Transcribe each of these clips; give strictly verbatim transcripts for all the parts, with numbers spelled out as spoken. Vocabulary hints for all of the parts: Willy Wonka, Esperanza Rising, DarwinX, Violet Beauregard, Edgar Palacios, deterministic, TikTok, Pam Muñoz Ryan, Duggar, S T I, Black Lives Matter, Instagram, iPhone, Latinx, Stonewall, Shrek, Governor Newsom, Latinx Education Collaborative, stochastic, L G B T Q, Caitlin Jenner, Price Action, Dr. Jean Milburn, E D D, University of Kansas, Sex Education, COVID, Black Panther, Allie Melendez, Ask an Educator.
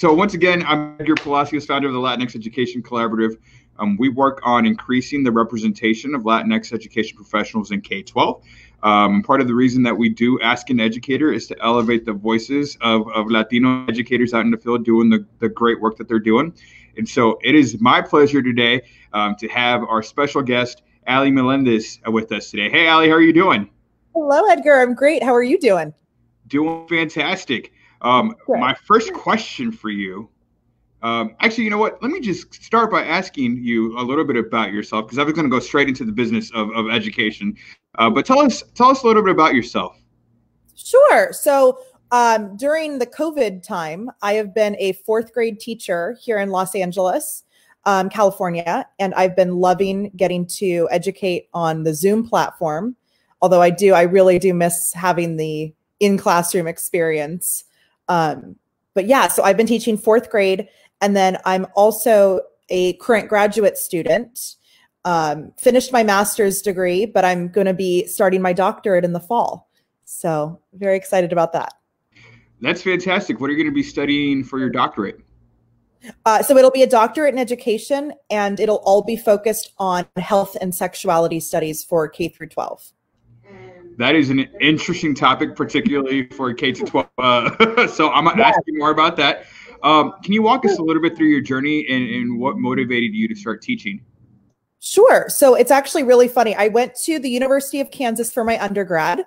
So once again, I'm Edgar Palacios, founder of the Latinx Education Collaborative. Um, we work on increasing the representation of Latinx education professionals in K twelve. Um, part of the reason that we do Ask an Educator is to elevate the voices of, of Latino educators out in the field doing the, the great work that they're doing. And so it is my pleasure today um, to have our special guest, Allie Melendez, with us today. Hey, Allie, how are you doing? Hello, Edgar. I'm great. How are you doing? Doing fantastic. Um, sure. My first question for you. Um, actually, you know what? Let me just start by asking you a little bit about yourself, because I was going to go straight into the business of, of education. Uh, but tell us, tell us a little bit about yourself. Sure. So um, during the COVID time, I have been a fourth grade teacher here in Los Angeles, um, California, and I've been loving getting to educate on the Zoom platform. Although I do, I really do miss having the in-classroom experience. Um, but yeah, so I've been teaching fourth grade, and then I'm also a current graduate student, um, finished my master's degree, but I'm going to be starting my doctorate in the fall. So very excited about that. That's fantastic. What are you going to be studying for your doctorate? Uh, so it'll be a doctorate in education, and it'll all be focused on health and sexuality studies for K through twelve. That is an interesting topic, particularly for K through twelve. Uh, so I'm going to ask you more about that. Um, can you walk us a little bit through your journey and, and what motivated you to start teaching? Sure. So it's actually really funny. I went to the University of Kansas for my undergrad,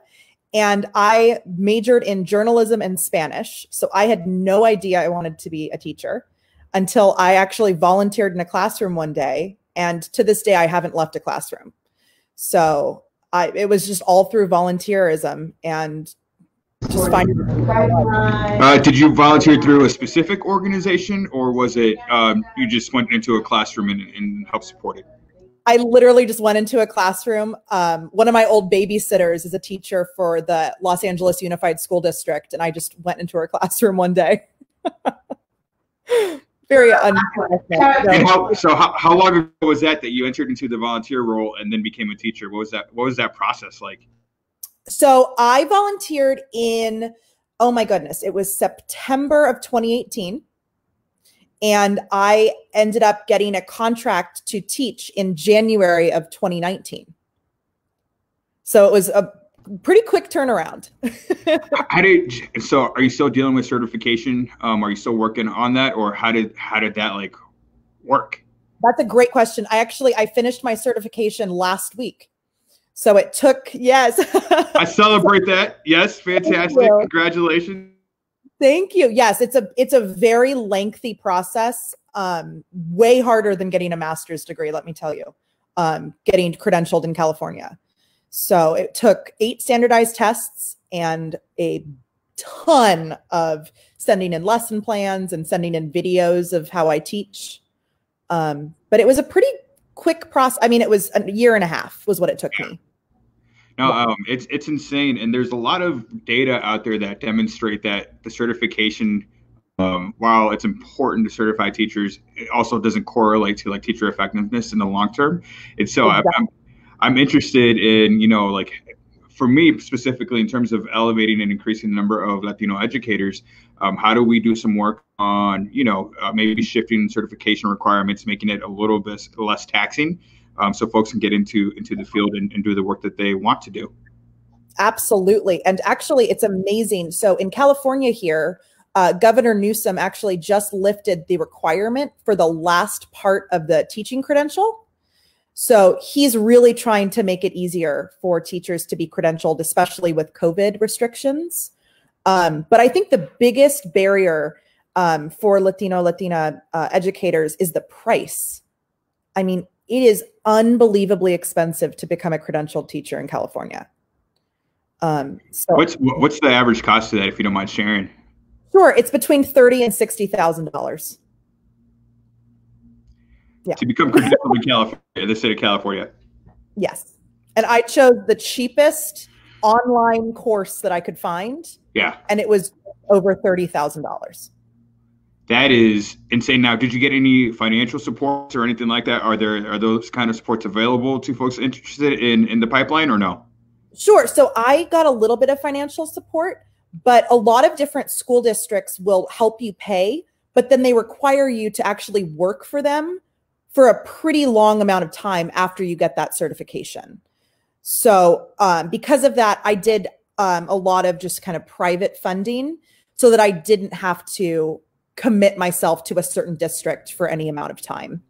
and I majored in journalism and Spanish. So I had no idea I wanted to be a teacher until I actually volunteered in a classroom one day. And to this day, I haven't left a classroom. So I, it was just all through volunteerism and just finding. Uh, did you volunteer through a specific organization, or was it um, you just went into a classroom and, and helped support it? I literally just went into a classroom. Um, one of my old babysitters is a teacher for the Los Angeles Unified School District, and I just went into her classroom one day. Very unprofessional. How, so how, how long ago was that that you entered into the volunteer role and then became a teacher? What was that? What was that process like? So I volunteered in, oh my goodness, it was September of twenty eighteen. And I ended up getting a contract to teach in January of twenty nineteen. So it was a pretty quick turnaround. How did, so are you still dealing with certification? Um, are you still working on that, or how did, how did that like work? That's a great question. I actually, I finished my certification last week. So it took, yes. I celebrate that. Yes. Fantastic. Thank Congratulations. Thank you. Yes. It's a, it's a very lengthy process. Um, way harder than getting a master's degree. Let me tell you, um, getting credentialed in California. So it took eight standardized tests and a ton of sending in lesson plans and sending in videos of how I teach. Um, but it was a pretty quick process. I mean, it was a year and a half was what it took me. No, um, it's, it's insane. And there's a lot of data out there that demonstrate that the certification, um, while it's important to certify teachers, it also doesn't correlate to like teacher effectiveness in the long term. And so exactly. I, I'm I'm interested in, you know, like for me specifically in terms of elevating and increasing the number of Latino educators, um, how do we do some work on, you know, uh, maybe shifting certification requirements, making it a little bit less taxing, um, so folks can get into into the field and, and do the work that they want to do? Absolutely. And actually, it's amazing. So in California here, uh, Governor Newsom actually just lifted the requirement for the last part of the teaching credential. So he's really trying to make it easier for teachers to be credentialed, especially with COVID restrictions. Um, but I think the biggest barrier um, for Latino, Latina uh, educators is the price. I mean, it is unbelievably expensive to become a credentialed teacher in California. Um, so what's what's the average cost of that, if you don't mind sharing? Sure, it's between thirty thousand dollars and sixty thousand dollars. Yeah. To become credentialed in California, the state of California. Yes. And I chose the cheapest online course that I could find. Yeah. And it was over thirty thousand dollars. That is insane. Now, did you get any financial supports or anything like that? Are there, are those kind of supports available to folks interested in, in the pipeline or no? Sure. So I got a little bit of financial support, but a lot of different school districts will help you pay but then they require you to actually work for them for a pretty long amount of time after you get that certification. So um, because of that, I did um, a lot of just kind of private funding so that I didn't have to commit myself to a certain district for any amount of time.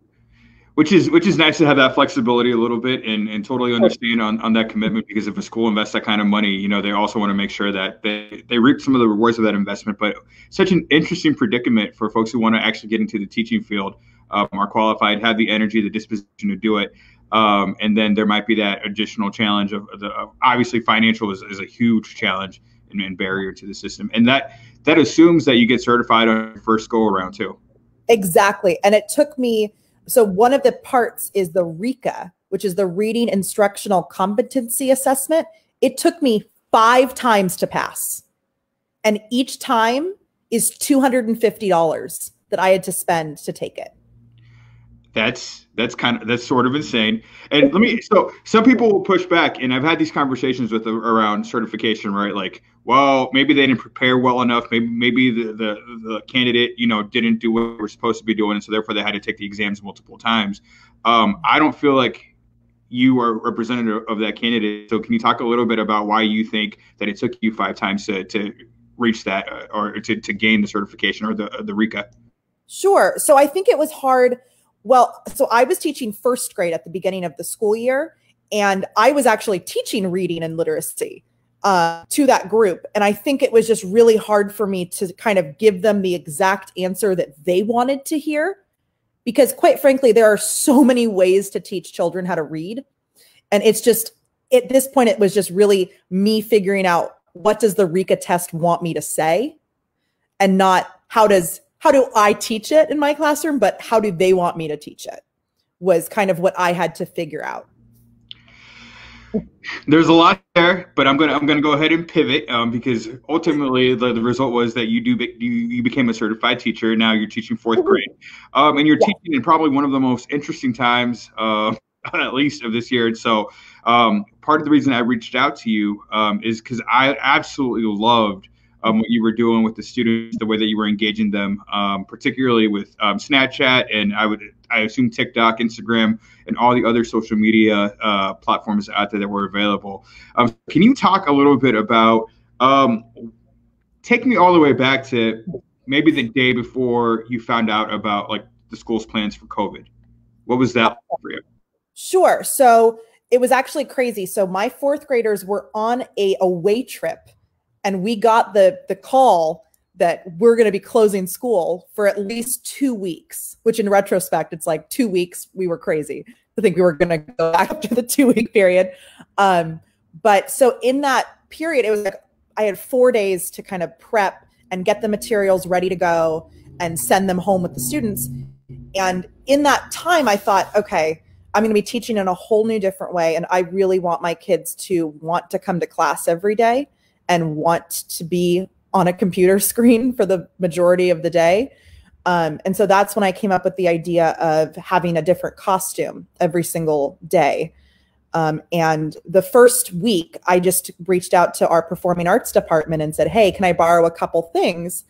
Which is which is nice to have that flexibility a little bit and, and totally understand on, on that commitment, because if a school invests that kind of money, you know, they also want to make sure that they, they reap some of the rewards of that investment. But such an interesting predicament for folks who want to actually get into the teaching field, um, are qualified, have the energy, the disposition to do it. Um, and then there might be that additional challenge of the of obviously financial is, is a huge challenge and, and barrier to the system. And that that assumes that you get certified on your first go around too. Exactly. And it took me. So one of the parts is the R I C A, which is the Reading Instructional Competency Assessment. It took me five times to pass. And each time is two hundred fifty dollars that I had to spend to take it. That's that's kind of that's sort of insane. And let me so some people will push back, and I've had these conversations with around certification, right? Like, well, maybe they didn't prepare well enough. Maybe maybe the, the the candidate, you know, didn't do what they were supposed to be doing, and so therefore they had to take the exams multiple times. Um, I don't feel like you are representative of that candidate. So can you talk a little bit about why you think that it took you five times to to reach that or to to gain the certification or the the R I C A? Sure. So I think it was hard. Well, so I was teaching first grade at the beginning of the school year, and I was actually teaching reading and literacy uh, to that group. And I think it was just really hard for me to kind of give them the exact answer that they wanted to hear, because quite frankly, there are so many ways to teach children how to read. And it's just, at this point, it was just really me figuring out, what does the R I C A test want me to say, and not how does How do I teach it in my classroom, but how do they want me to teach it was kind of what I had to figure out. There's a lot there, but I'm gonna I'm gonna go ahead and pivot um, because ultimately the, the result was that you do be, you, you became a certified teacher, and now you're teaching fourth grade, um, and you're yeah. teaching in probably one of the most interesting times, uh, at least of this year. And so um, part of the reason I reached out to you um, is because I absolutely loved. Um, what you were doing with the students, the way that you were engaging them, um, particularly with um, Snapchat and I would, I assume TikTok, Instagram, and all the other social media uh, platforms out there that were available. Um, can you talk a little bit about, um, take me all the way back to maybe the day before you found out about like the school's plans for COVID. What was that for you? Sure. So it was actually crazy. So my fourth graders were on a away trip. And we got the, the call that we're going to be closing school for at least two weeks, which in retrospect, it's like two weeks. We were crazy. I think we were going to go back after the two week period. Um, but so in that period, it was like I had four days to kind of prep and get the materials ready to go and send them home with the students. And in that time, I thought, okay, I'm going to be teaching in a whole new different way. And I really want my kids to want to come to class every day and want to be on a computer screen for the majority of the day. Um, and so that's when I came up with the idea of having a different costume every single day. Um, and the first week, I just reached out to our performing arts department and said, hey, can I borrow a couple things?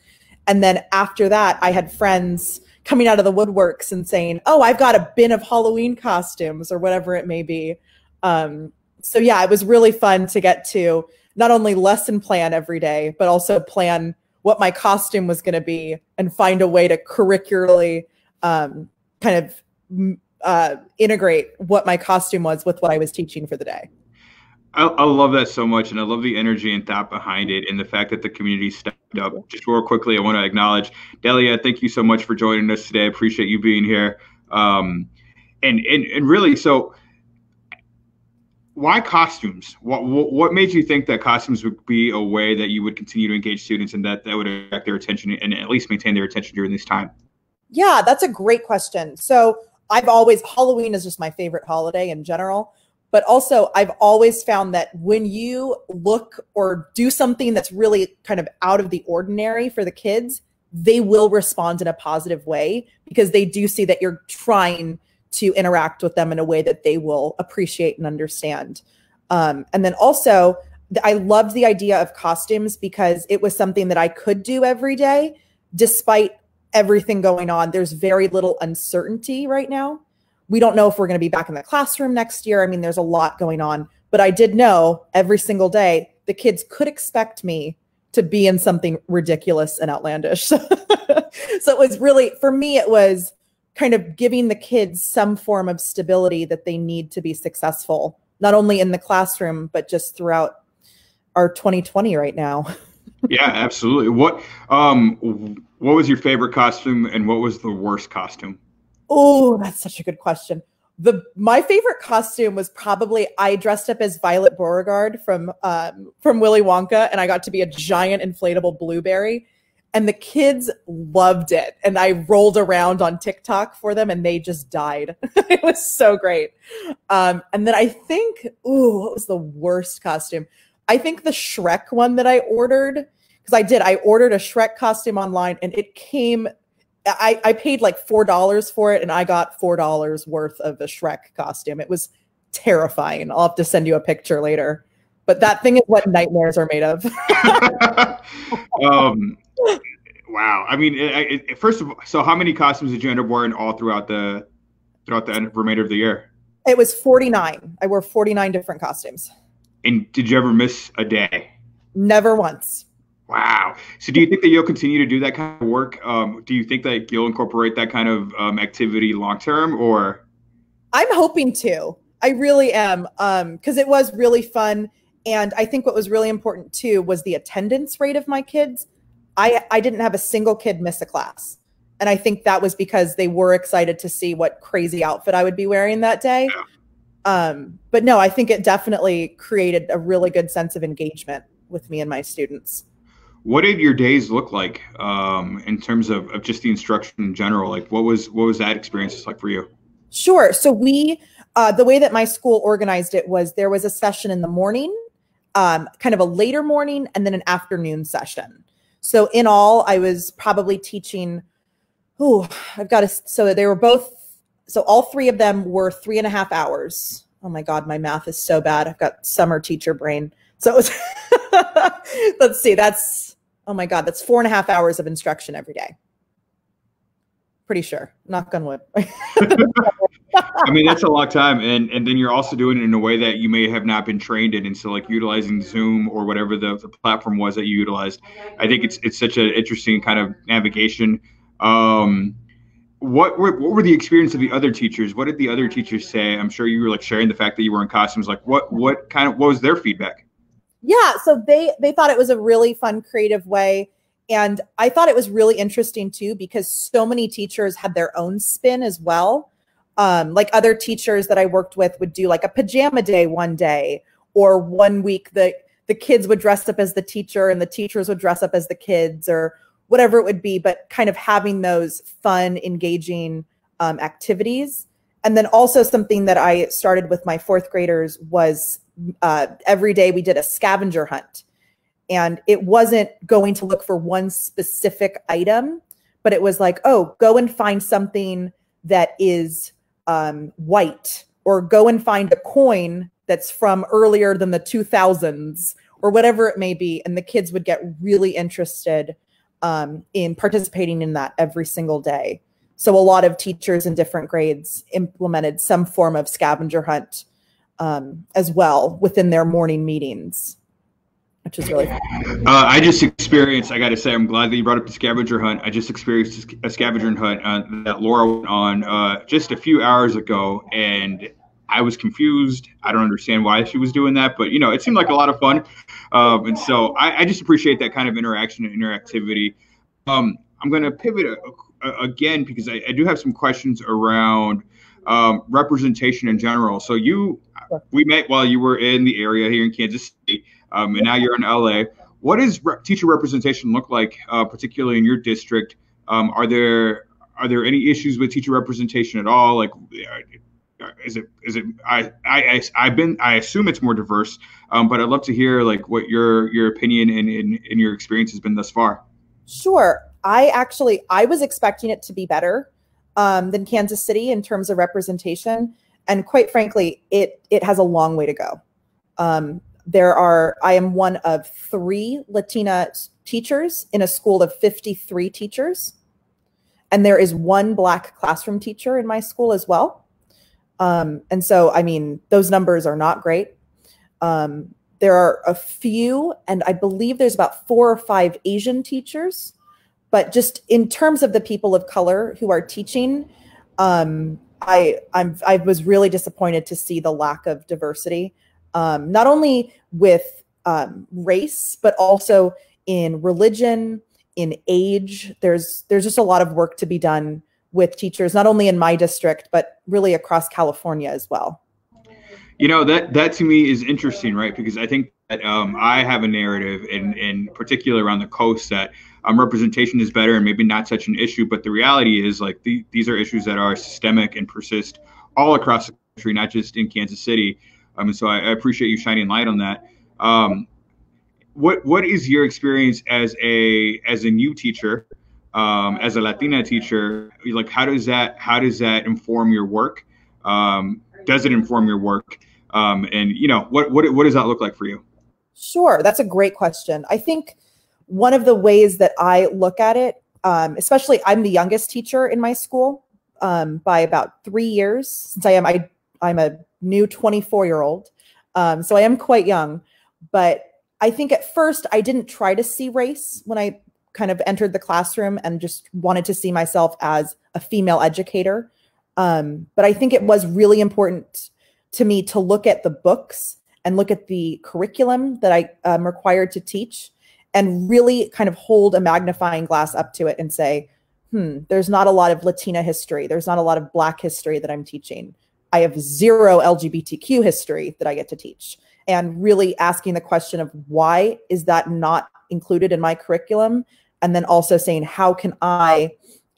And then after that, I had friends coming out of the woodworks and saying, oh, I've got a bin of Halloween costumes or whatever it may be. Um, so yeah, it was really fun to get to not only lesson plan every day, but also plan what my costume was going to be and find a way to curricularly um, kind of uh, integrate what my costume was with what I was teaching for the day. I, I love that so much. And I love the energy and thought behind it and the fact that the community stepped up. Just real quickly, I want to acknowledge Delia. Thank you so much for joining us today. I appreciate you being here. Um, and, and, and really, so why costumes? What, what made you think that costumes would be a way that you would continue to engage students and that that would attract their attention and at least maintain their attention during this time? Yeah, that's a great question. So I've always, Halloween is just my favorite holiday in general, but also I've always found that when you look or do something that's really kind of out of the ordinary for the kids, they will respond in a positive way because they do see that you're trying to interact with them in a way that they will appreciate and understand. Um, and then also, I loved the idea of costumes because it was something that I could do every day, despite everything going on. There's very little uncertainty right now. We don't know if we're going to be back in the classroom next year. I mean, there's a lot going on, but I did know every single day the kids could expect me to be in something ridiculous and outlandish. So it was really, for me, it was kind of giving the kids some form of stability that they need to be successful, not only in the classroom, but just throughout our twenty twenty right now. Yeah, absolutely. What, um, what was your favorite costume and what was the worst costume? Oh, that's such a good question. The, my favorite costume was probably, I dressed up as Violet Beauregard from, um, from Willy Wonka, and I got to be a giant inflatable blueberry, and the kids loved it. And I rolled around on TikTok for them and they just died. It was so great. Um, and then I think, ooh, what was the worst costume? I think the Shrek one that I ordered, because I did, I ordered a Shrek costume online and it came, I, I paid like four dollars for it and I got four dollars worth of the Shrek costume. It was terrifying. I'll have to send you a picture later. But that thing is what nightmares are made of. um, wow. I mean, it, it, first of all, so how many costumes did you end up wearing all throughout the, throughout the remainder of the year? It was forty-nine. I wore forty-nine different costumes. And did you ever miss a day? Never once. Wow. So do you think that you'll continue to do that kind of work? Um, do you think that you'll incorporate that kind of um, activity long-term, or? I'm hoping to. I really am. Um, 'cause it was really fun. And I think what was really important too was the attendance rate of my kids. I, I didn't have a single kid miss a class. And I think that was because they were excited to see what crazy outfit I would be wearing that day. Yeah. Um, but no, I think it definitely created a really good sense of engagement with me and my students. What did your days look like um, in terms of, of just the instruction in general? Like, what was what was that experience like for you? Sure. So we, uh, the way that my school organized it was there was a session in the morning, um, kind of a later morning, and then an afternoon session. So in all, I was probably teaching. Oh, I've got to. So they were both. So all three of them were three and a half hours. Oh my God, my math is so bad. I've got summer teacher brain. So it was. Let's see. That's. Oh my God, that's four and a half hours of instruction every day. Pretty sure, knock on wood. I mean, that's a long time. And and then you're also doing it in a way that you may have not been trained in. And so like utilizing Zoom or whatever the, the platform was that you utilized, I think it's it's such an interesting kind of navigation. Um, what were, what were the experience of the other teachers? What did the other teachers say? I'm sure you were like sharing the fact that you were in costumes. Like what, what kind of, what was their feedback? Yeah, so they they thought it was a really fun, creative way. And I thought it was really interesting too, because so many teachers had their own spin as well. Um, like other teachers that I worked with would do like a pajama day one day, or one week the, the kids would dress up as the teacher and the teachers would dress up as the kids, or whatever it would be, but kind of having those fun, engaging um, activities. And then also something that I started with my fourth graders was uh, every day we did a scavenger hunt. And it wasn't going to look for one specific item, but it was like, oh, go and find something that is um, white, or go and find a coin that's from earlier than the two thousands, or whatever it may be. And the kids would get really interested um, in participating in that every single day. So a lot of teachers in different grades implemented some form of scavenger hunt um, as well within their morning meetings, which is really fun. Uh, I just experienced, I got to say, I'm glad that you brought up the scavenger hunt. I just experienced a scavenger hunt uh, that Laura went on uh, just a few hours ago, and I was confused. I don't understand why she was doing that, but you know, it seemed like a lot of fun. Um, and so I, I just appreciate that kind of interaction and interactivity. Um, I'm going to pivot a, again, because I, I do have some questions around um, representation in general. So you, we met while you were in the area here in Kansas City, um, and now you're in L A. What does re teacher representation look like, uh, particularly in your district? Um, are there are there any issues with teacher representation at all? Like, is it is it? I I I've been. I assume it's more diverse, um, but I'd love to hear like what your your opinion and in, in, in your experience has been thus far. Sure. I actually, I was expecting it to be better um, than Kansas City in terms of representation. And quite frankly, it it has a long way to go. Um, there are, I am one of three Latina teachers in a school of fifty-three teachers. And there is one Black classroom teacher in my school as well. Um, and so, I mean, those numbers are not great. Um, there are a few, and I believe there's about four or five Asian teachers, but just in terms of the people of color who are teaching, um, I, I'm, I was really disappointed to see the lack of diversity, um, not only with um, race, but also in religion, in age. There's, there's just a lot of work to be done with teachers, not only in my district, but really across California as well. You know, that, that to me is interesting, right? Because I think that um, I have a narrative in, in particular around the coast that um, representation is better and maybe not such an issue. But the reality is, like, the, these are issues that are systemic and persist all across the country, not just in Kansas City. Um, and so I, I appreciate you shining light on that. Um, What what is your experience as a as a new teacher, um, as a Latina teacher? Like, how does that how does that inform your work? Um, does it inform your work? Um, and you know, what what what does that look like for you? Sure, that's a great question. I think one of the ways that I look at it, um, especially I'm the youngest teacher in my school um, by about three years. Since I am I I'm a new twenty-four year old, um, so I am quite young, but I think at first I didn't try to see race when I kind of entered the classroom and just wanted to see myself as a female educator. Um, but I think it was really important to me to look at the books and look at the curriculum that I am required to teach and really kind of hold a magnifying glass up to it and say, hmm, there's not a lot of Latina history. There's not a lot of Black history that I'm teaching. I have zero L G B T Q history that I get to teach. And really asking the question of why is that not included in my curriculum? And then also saying, how can I,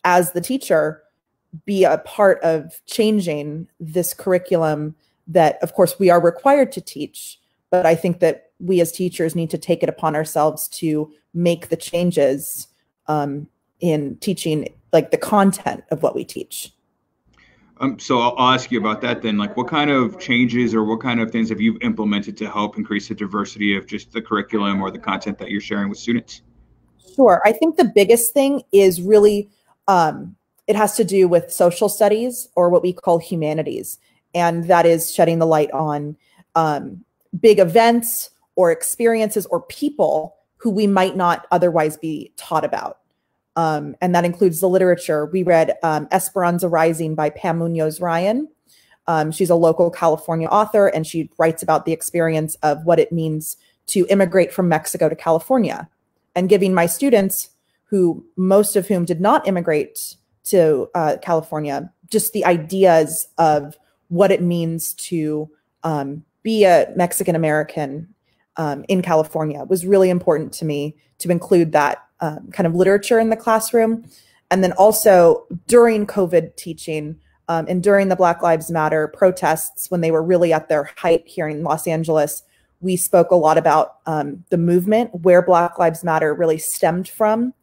as the teacher, be a part of changing this curriculum that, of course, we are required to teach, but I think that we as teachers need to take it upon ourselves to make the changes um, in teaching, like the content of what we teach. Um, so I'll, I'll ask you about that then. Like, what kind of changes or what kind of things have you implemented to help increase the diversity of just the curriculum or the content that you're sharing with students? Sure. I think the biggest thing is really, um, it has to do with social studies or what we call humanities. And that is shedding the light on um, big events or experiences or people who we might not otherwise be taught about. Um, and that includes the literature. We read um, Esperanza Rising by Pam Muñoz Ryan. Um, she's a local California author, and she writes about the experience of what it means to immigrate from Mexico to California. And giving my students, who most of whom did not immigrate to uh, California, just the ideas of what it means to um, be a Mexican American um, in California was really important to me to include that Um, kind of literature in the classroom. And then also during COVID teaching um, and during the Black Lives Matter protests, when they were really at their height here in Los Angeles, we spoke a lot about um, the movement, where Black Lives Matter really stemmed from.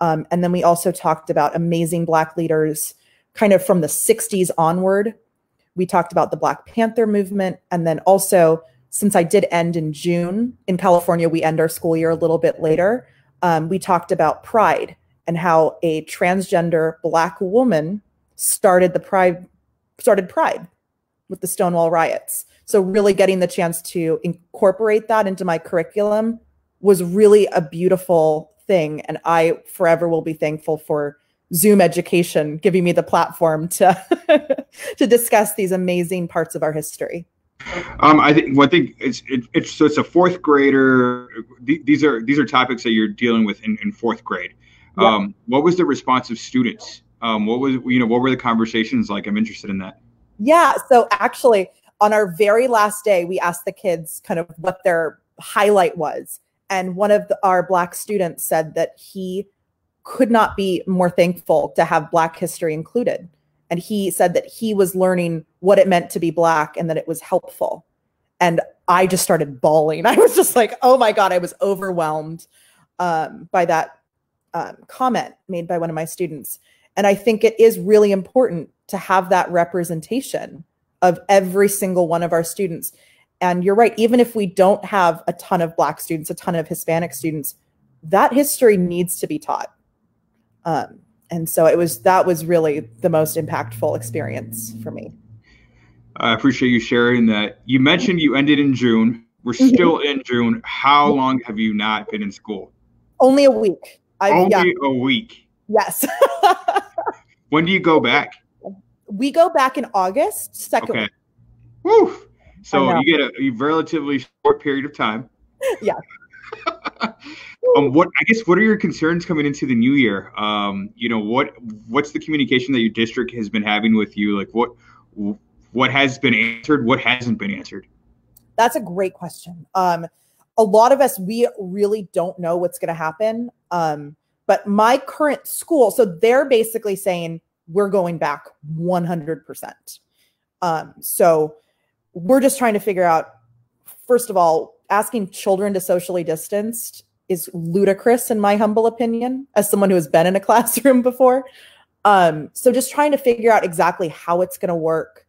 Um, and then we also talked about amazing Black leaders kind of from the sixties onward. We talked about the Black Panther movement. And then also, since I did end in June, in California, we end our school year a little bit later. Um, we talked about Pride and how a transgender Black woman started the Pride, started Pride with the Stonewall riots. So really getting the chance to incorporate that into my curriculum was really a beautiful thing. And I forever will be thankful for Zoom education giving me the platform to, to discuss these amazing parts of our history. Um, I think one thing it's it, it's so it's a fourth grader. Th these are these are topics that you're dealing with in, in fourth grade. Um, yeah. What was the response of students? Um, what was you know what were the conversations like? I'm interested in that. Yeah. So actually, on our very last day, we asked the kids kind of what their highlight was, and one of the, our Black students said that he could not be more thankful to have Black history included. And he said that he was learning what it meant to be Black and that it was helpful. And I just started bawling. I was just like, oh my God, I was overwhelmed um, by that um, comment made by one of my students. And I think it is really important to have that representation of every single one of our students. And you're right, even if we don't have a ton of Black students, a ton of Hispanic students, that history needs to be taught. Um, And so it was, that was really the most impactful experience for me. I appreciate you sharing that. You mentioned you ended in June. We're still in June. How long have you not been in school? Only a week. I, Only yeah. a week. Yes. When do you go back? We go back in August, second okay. week. Woo. So you get a, a relatively short period of time. Yeah. um, what I guess what are your concerns coming into the new year? Um, you know, what what's the communication that your district has been having with you? Like what what has been answered? What hasn't been answered? That's a great question. Um, a lot of us, we really don't know what's going to happen. Um, but my current school, so they're basically saying we're going back one hundred percent. Um, so we're just trying to figure out, first of all, asking children to socially distance is ludicrous in my humble opinion, as someone who has been in a classroom before. Um, so just trying to figure out exactly how it's going to work.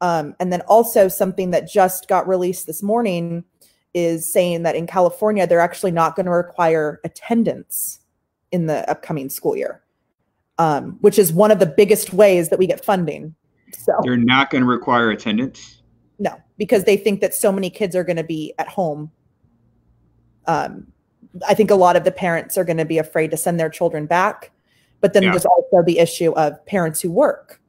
Um, and then also something that just got released this morning is saying that in California, they're actually not going to require attendance in the upcoming school year, um, which is one of the biggest ways that we get funding. So they're not going to require attendance? No, because they think that so many kids are going to be at home. Um, I think a lot of the parents are going to be afraid to send their children back. But then yeah. there's also the issue of parents who work.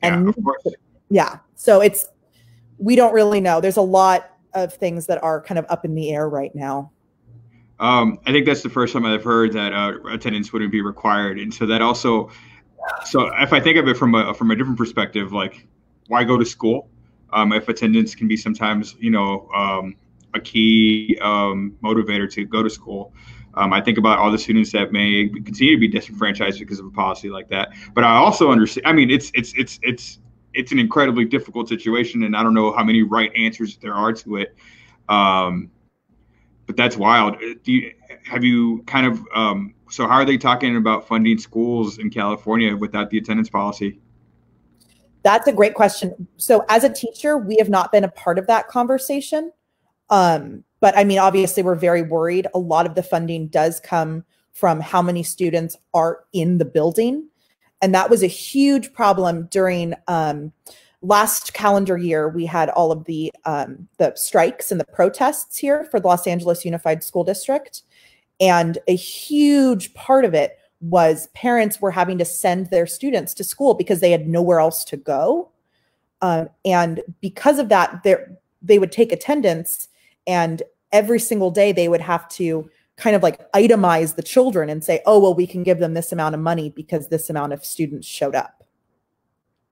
And yeah, of course. Yeah. So it's, we don't really know. There's a lot of things that are kind of up in the air right now. Um, I think that's the first time I've heard that uh, attendance wouldn't be required. And so that also, so if I think of it from a, from a different perspective, like why go to school? Um, if attendance can be sometimes, you know, um, a key um, motivator to go to school. Um, I think about all the students that may continue to be disenfranchised because of a policy like that. But I also understand, I mean, it's, it's, it's, it's, it's an incredibly difficult situation, and I don't know how many right answers there are to it. Um, but that's wild. Do you, have you kind of, um, so how are they talking about funding schools in California without the attendance policy? That's a great question. So as a teacher, we have not been a part of that conversation. Um, but I mean, obviously we're very worried. A lot of the funding does come from how many students are in the building. And that was a huge problem during um, last calendar year. We had all of the, um, the strikes and the protests here for the Los Angeles Unified School District. And a huge part of it was parents were having to send their students to school because they had nowhere else to go. Um, and because of that, they would take attendance, and every single day they would have to kind of like itemize the children and say, oh, well, we can give them this amount of money because this amount of students showed up.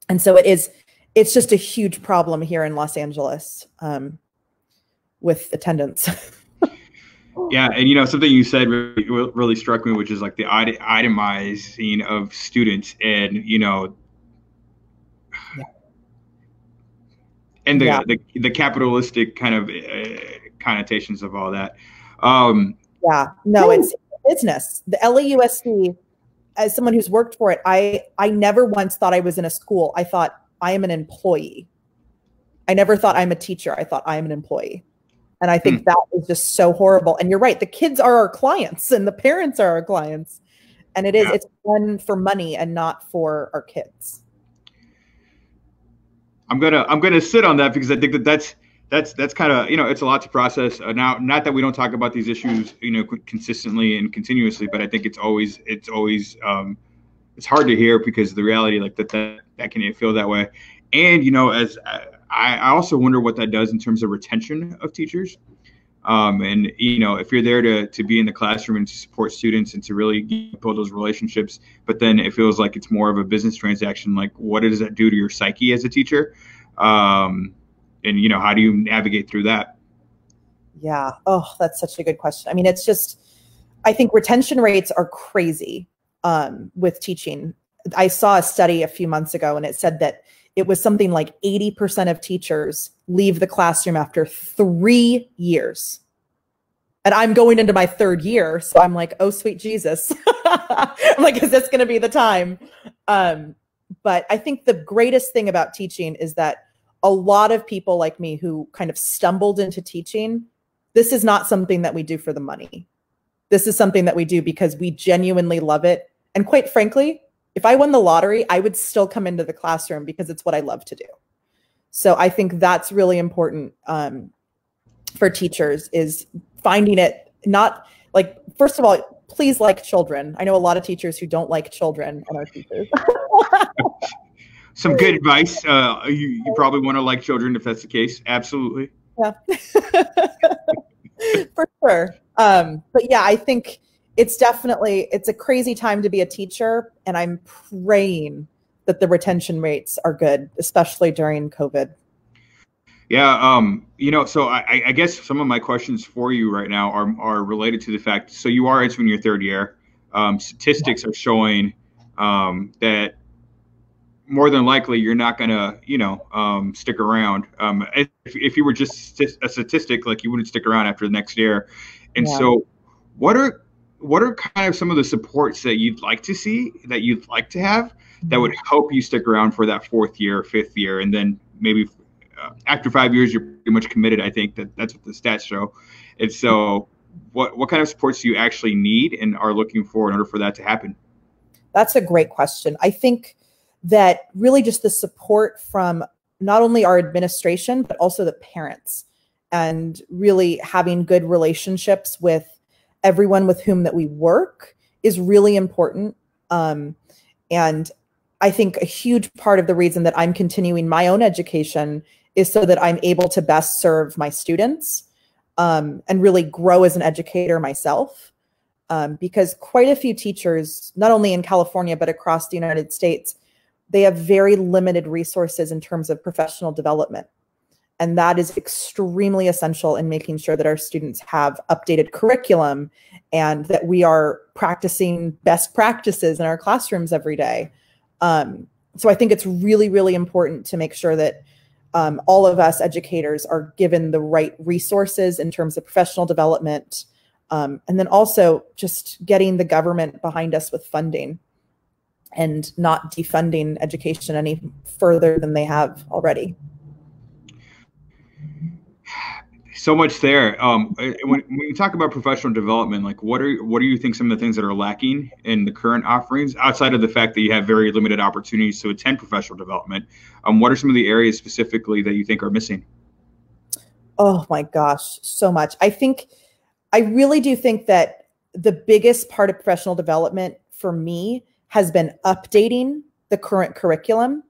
And so it is, it's just a huge problem here in Los Angeles um, with attendance. Yeah. And, you know, something you said really, really struck me, which is like the itemizing of students and, you know, yeah. and the, yeah. the, the capitalistic kind of uh, connotations of all that. Um, yeah, no, Ooh. it's business. The L A U S D, as someone who's worked for it, I, I never once thought I was in a school. I thought I am an employee. I never thought I'm a teacher. I thought I am an employee. And I think that is just so horrible. And you're right. The kids are our clients and the parents are our clients. And it is, yeah. it's done for money and not for our kids. I'm going to, I'm going to sit on that because I think that that's, that's, that's kind of, you know, it's a lot to process uh, now, not that we don't talk about these issues, you know, consistently and continuously, but I think it's always, it's always, um, it's hard to hear because of the reality like that, that, that can feel that way. And, you know, as I, I also wonder what that does in terms of retention of teachers. Um, and, you know, if you're there to, to be in the classroom and to support students and to really build those relationships, but then it feels like it's more of a business transaction. Like, what does that do to your psyche as a teacher? Um, and, you know, how do you navigate through that? Yeah. Oh, that's such a good question. I mean, it's just, I think retention rates are crazy um, with teaching. I saw a study a few months ago and it said that it was something like eighty percent of teachers leave the classroom after three years. And I'm going into my third year. So I'm like, oh, sweet Jesus. I'm like, is this going to be the time? Um, but I think the greatest thing about teaching is that a lot of people like me who kind of stumbled into teaching, this is not something that we do for the money. This is something that we do because we genuinely love it. And quite frankly, if I won the lottery, I would still come into the classroom because it's what I love to do. So I think that's really important um, for teachers, is finding it not like, first of all, please like children. I know a lot of teachers who don't like children and are teachers. Some good advice. Uh, you, you probably want to like children if that's the case. Absolutely. Yeah, for sure. Um, but yeah, I think it's definitely, it's a crazy time to be a teacher, and I'm praying that the retention rates are good, especially during COVID. Yeah, um, you know, so I, I guess some of my questions for you right now are, are related to the fact, so you are entering your third year. Um, statistics yeah. are showing um, that more than likely you're not going to, you know, um, stick around. Um, if, if you were just a statistic, like, you wouldn't stick around after the next year. And yeah. so what are what are kind of some of the supports that you'd like to see, that you'd like to have, that would help you stick around for that fourth year, fifth year, and then maybe uh, after five years, you're pretty much committed. I think that that's what the stats show. And so what, what kind of supports do you actually need and are looking for in order for that to happen? That's a great question. I think that really just the support from not only our administration, but also the parents, and really having good relationships with everyone with whom that we work is really important. Um, and I think a huge part of the reason that I'm continuing my own education is so that I'm able to best serve my students um, and really grow as an educator myself. Um, because quite a few teachers, not only in California, but across the United States, they have very limited resources in terms of professional development. And that is extremely essential in making sure that our students have updated curriculum and that we are practicing best practices in our classrooms every day. Um, so I think it's really, really important to make sure that um, all of us educators are given the right resources in terms of professional development. Um, and then also just getting the government behind us with funding, and not defunding education any further than they have already. So much there. Um, when, when you talk about professional development, like, what are what do you think some of the things that are lacking in the current offerings, outside of the fact that you have very limited opportunities to attend professional development? Um, what are some of the areas specifically that you think are missing? Oh my gosh, so much. I think, I really do think that the biggest part of professional development for me has been updating the current curriculum,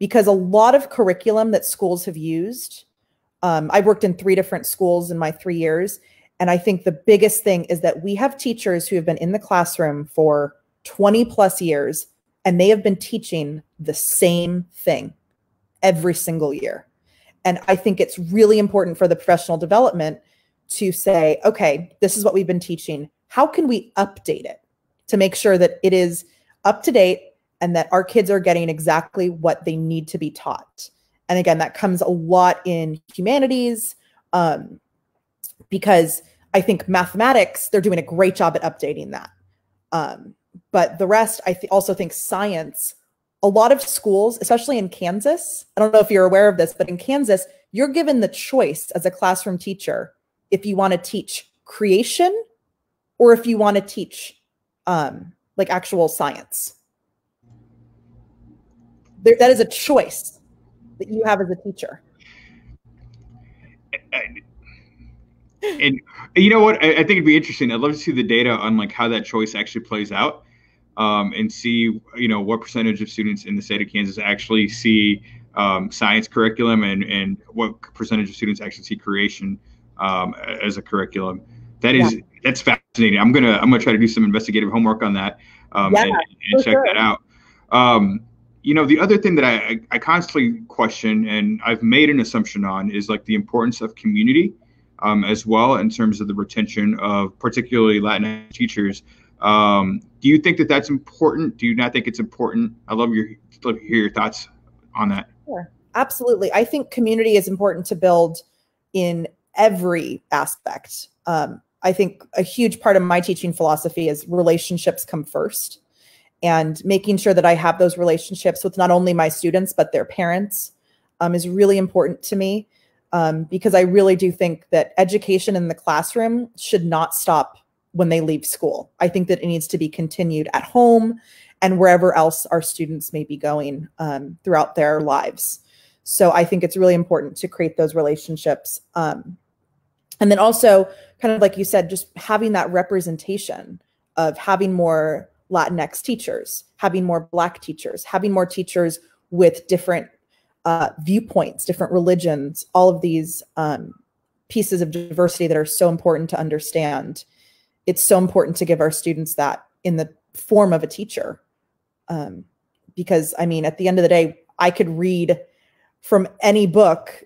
because a lot of curriculum that schools have used, um, I've worked in three different schools in my three years. And I think the biggest thing is that we have teachers who have been in the classroom for twenty plus years, and they have been teaching the same thing every single year. And I think it's really important for the professional development to say, okay, this is what we've been teaching. How can we update it to make sure that it is up to date and that our kids are getting exactly what they need to be taught? And again, that comes a lot in humanities, um, because I think mathematics, they're doing a great job at updating that. Um, but the rest, I th- also think science, a lot of schools, especially in Kansas, I don't know if you're aware of this, but in Kansas, you're given the choice as a classroom teacher if you want to teach creation or if you want to teach um, like actual science. There, that is a choice that you have as a teacher. And, and you know what, I, I think it'd be interesting. I'd love to see the data on like how that choice actually plays out, um, and see, you know, what percentage of students in the state of Kansas actually see um, science curriculum, and, and what percentage of students actually see creation um, as a curriculum. That is, yeah. that's fascinating. I'm gonna I'm gonna try to do some investigative homework on that, um, yeah, and, and check sure. that out. Um, you know, the other thing that I I constantly question, and I've made an assumption on, is like the importance of community, um, as well, in terms of the retention of particularly Latinx teachers. Um, do you think that that's important? Do you not think it's important? I love your love to hear your thoughts on that. Sure, absolutely. I think community is important to build in every aspect. Um, I think a huge part of my teaching philosophy is relationships come first, and making sure that I have those relationships with not only my students, but their parents um, is really important to me, um, because I really do think that education in the classroom should not stop when they leave school. I think that it needs to be continued at home and wherever else our students may be going um, throughout their lives. So I think it's really important to create those relationships. Um, and then also, kind of like you said, just having that representation of having more Latinx teachers, having more Black teachers, having more teachers with different uh, viewpoints, different religions, all of these um, pieces of diversity that are so important to understand. It's so important to give our students that in the form of a teacher. Um, because, I mean, at the end of the day, I could read from any book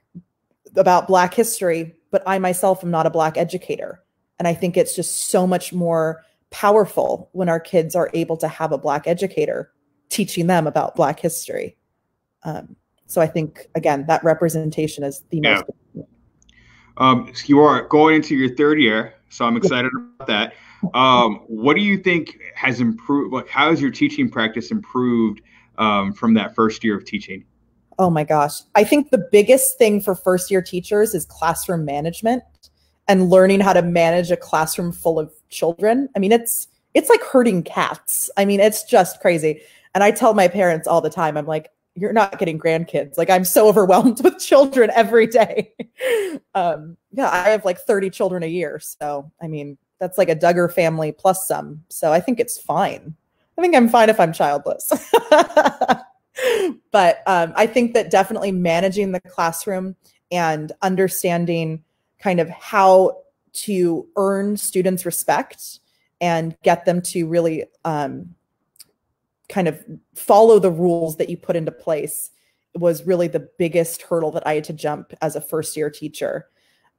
about Black history, but I myself am not a Black educator. And I think it's just so much more powerful when our kids are able to have a Black educator teaching them about Black history. Um, so I think, again, that representation is the yeah. most important. Um, so you are going into your third year, so I'm excited about that. Um, what do you think has improved? Like, how has your teaching practice improved um, from that first year of teaching? Oh my gosh. I think the biggest thing for first year teachers is classroom management and learning how to manage a classroom full of children. I mean, it's, it's like herding cats. I mean, it's just crazy. And I tell my parents all the time, I'm like, you're not getting grandkids. Like, I'm so overwhelmed with children every day. um, yeah, I have like thirty children a year. So, I mean, that's like a Duggar family plus some. So I think it's fine. I think I'm fine if I'm childless. But um, I think that definitely managing the classroom and understanding kind of how to earn students' respect and get them to really um, kind of follow the rules that you put into place was really the biggest hurdle that I had to jump as a first-year teacher.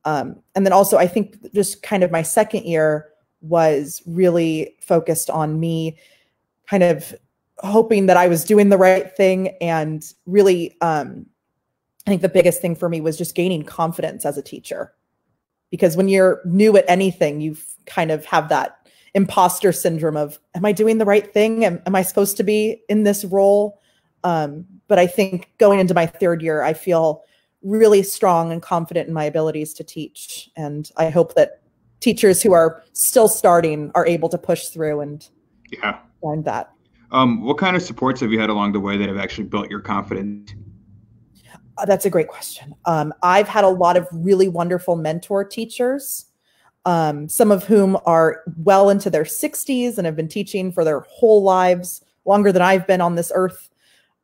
Um, and then also, I think just kind of my second year was really focused on me kind of hoping that I was doing the right thing. And really, um, I think the biggest thing for me was just gaining confidence as a teacher, because when you're new at anything, you kind of have that imposter syndrome of, am I doing the right thing? Am, am I supposed to be in this role? Um, but I think going into my third year, I feel really strong and confident in my abilities to teach. And I hope that teachers who are still starting are able to push through and yeah. find that. Um, what kind of supports have you had along the way that have actually built your confidence? Uh, that's a great question. Um, I've had a lot of really wonderful mentor teachers, um, some of whom are well into their sixties and have been teaching for their whole lives, longer than I've been on this earth,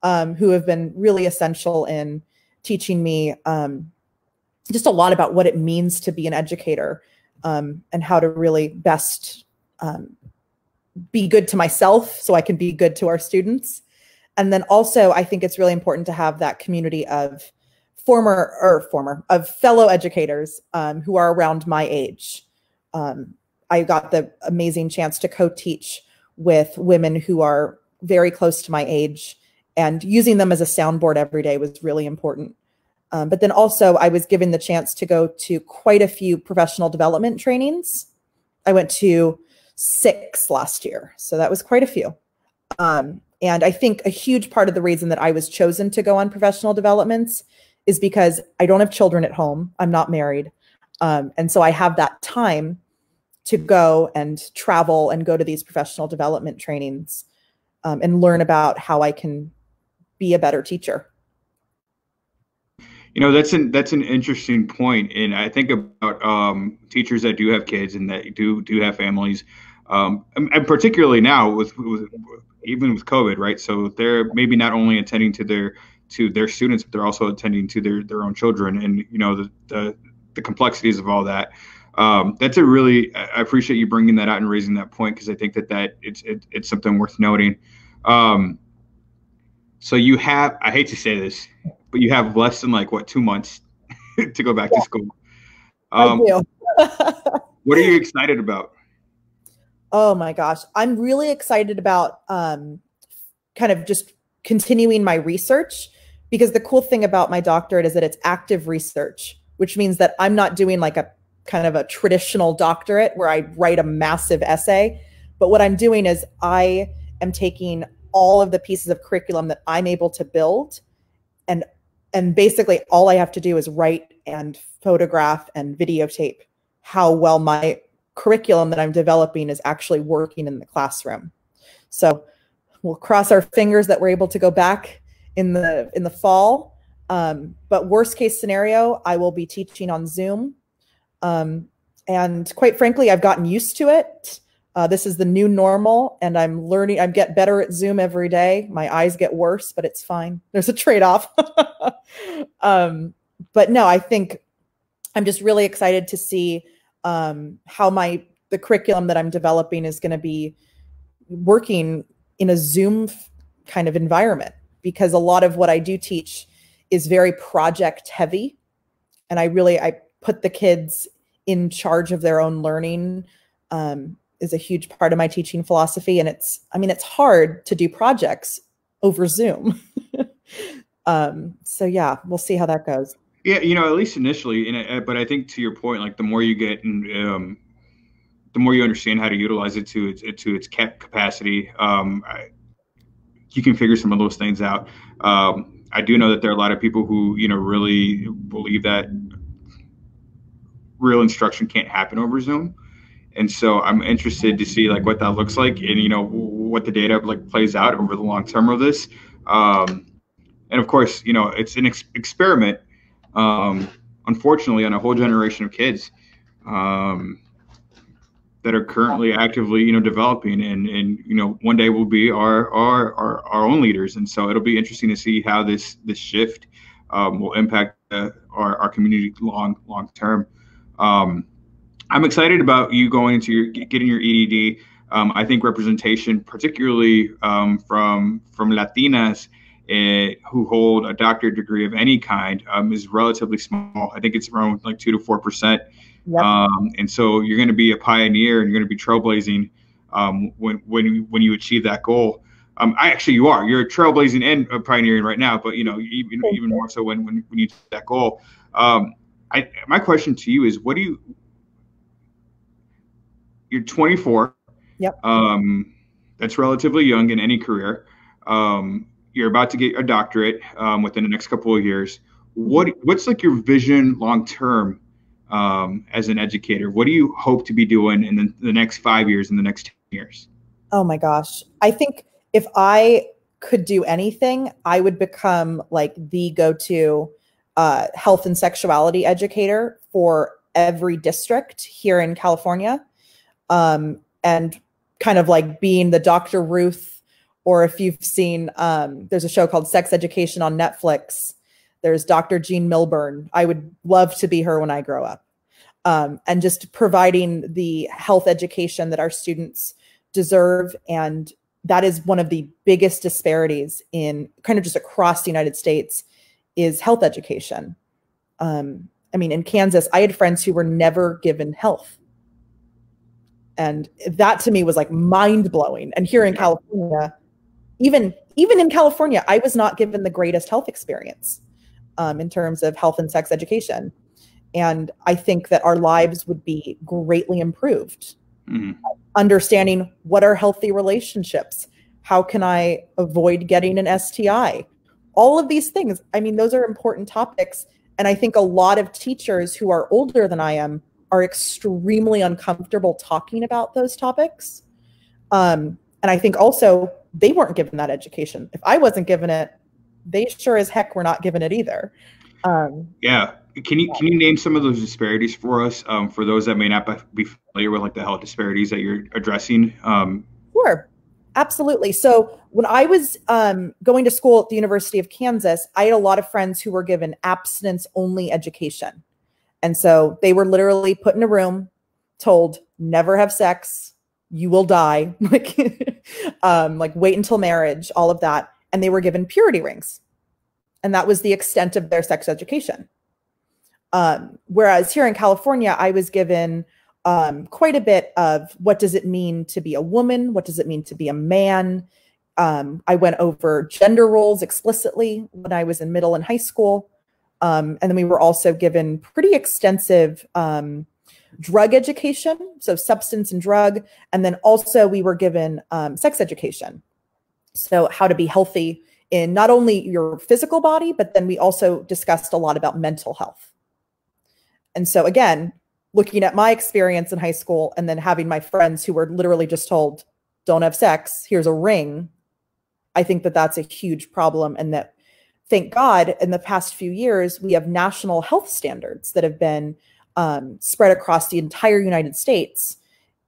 um, who have been really essential in teaching me um, just a lot about what it means to be an educator um, and how to really best um, be good to myself so I can be good to our students. And then also, I think it's really important to have that community of former or former of fellow educators um, who are around my age. Um, I got the amazing chance to co-teach with women who are very close to my age, and using them as a soundboard every day was really important. Um, but then also, I was given the chance to go to quite a few professional development trainings. I went to six last year. So that was quite a few. Um, and I think a huge part of the reason that I was chosen to go on professional developments is because I don't have children at home. I'm not married. Um, and so I have that time to go and travel and go to these professional development trainings um, and learn about how I can be a better teacher. You know, that's an that's an interesting point, and I think about um, teachers that do have kids and that do do have families, um, and, and particularly now with, with even with COVID, right? So they're maybe not only attending to their to their students, but they're also attending to their their own children, and you know the the, the complexities of all that. Um, that's a really I appreciate you bringing that out and raising that point, because I think that that it's it, it's something worth noting. Um, so you have I hate to say this. But you have less than like what two months to go back yeah, to school. Um, I do. What are you excited about? Oh my gosh, I'm really excited about um, kind of just continuing my research, because the cool thing about my doctorate is that it's active research, which means that I'm not doing like a kind of a traditional doctorate where I write a massive essay. But what I'm doing is I am taking all of the pieces of curriculum that I'm able to build. And and basically all I have to do is write and photograph and videotape how well my curriculum that I'm developing is actually working in the classroom. So we'll cross our fingers that we're able to go back in the in the fall. Um, but worst case scenario, I will be teaching on Zoom. Um, and quite frankly, I've gotten used to it. Uh, this is the new normal, and I'm learning. I get better at Zoom every day. My eyes get worse, but it's fine. There's a trade-off. um, but no, I think I'm just really excited to see um, how my the curriculum that I'm developing is going to be working in a Zoom kind of environment, because a lot of what I do teach is very project heavy, and I really I put the kids in charge of their own learning. Um, is a huge part of my teaching philosophy. And it's, I mean, it's hard to do projects over Zoom. um, so yeah, we'll see how that goes. Yeah. You know, at least initially, and but I think to your point, like the more you get and um, the more you understand how to utilize it to its, to its cap capacity, um, I, you can figure some of those things out. Um, I do know that there are a lot of people who, you know, really believe that real instruction can't happen over Zoom. And so I'm interested to see like what that looks like, and you know what the data like plays out over the long term of this. Um, and of course, you know it's an ex experiment, um, unfortunately, on a whole generation of kids um, that are currently actively, you know, developing, and and you know one day will be our our our, our own leaders. And so it'll be interesting to see how this this shift um, will impact uh, our our community long long term. Um, I'm excited about you going into your getting your E D D. Um, I think representation, particularly um, from from Latinas it, who hold a doctorate degree of any kind, um, is relatively small. I think it's around like two to four percent. Yep. Um, and so you're going to be a pioneer, and you're going to be trailblazing um, when when when you achieve that goal. Um, I actually you are you're trailblazing and pioneering right now, but you know even Thank even you. more so when when when you achieve that goal. Um, I my question to you is, what do you You're twenty-four. Yep. Um, that's relatively young in any career. Um, you're about to get a doctorate um, within the next couple of years. What What's like your vision long term um, as an educator? What do you hope to be doing in the, the next five years, in the next ten years? Oh my gosh! I think if I could do anything, I would become like the go-to uh, health and sexuality educator for every district here in California. Um, and kind of like being the Doctor Ruth, or if you've seen, um, there's a show called Sex Education on Netflix. There's Doctor Jean Milburn. I would love to be her when I grow up. Um, and just providing the health education that our students deserve. And that is one of the biggest disparities in kind of just across the United States is health education. Um, I mean, in Kansas, I had friends who were never given health. And that to me was like mind blowing. And here in California, even even in California, I was not given the greatest health experience um, in terms of health and sex education. And I think that our lives would be greatly improved. Mm-hmm. Understanding what are healthy relationships, how can I avoid getting an S T I? All of these things. I mean, those are important topics. And I think a lot of teachers who are older than I am are extremely uncomfortable talking about those topics. Um, and I think also they weren't given that education. If I wasn't given it, they sure as heck were not given it either. Um, yeah. Can you, can you name some of those disparities for us? Um, for those that may not be familiar with like the health disparities that you're addressing? Um, sure. Absolutely. So when I was um, going to school at the University of Kansas, I had a lot of friends who were given abstinence only education. And so they were literally put in a room, told, never have sex, you will die, like, um, like wait until marriage, all of that. And they were given purity rings. And that was the extent of their sex education. Um, whereas here in California, I was given um, quite a bit of what does it mean to be a woman? What does it mean to be a man? Um, I went over gender roles explicitly when I was in middle and high school. Um, and then we were also given pretty extensive um, drug education, so substance and drug. And then also we were given um, sex education. So how to be healthy in not only your physical body, but then we also discussed a lot about mental health. And so again, looking at my experience in high school and then having my friends who were literally just told, don't have sex, here's a ring, I think that that's a huge problem, and that, thank God, in the past few years, we have national health standards that have been um, spread across the entire United States.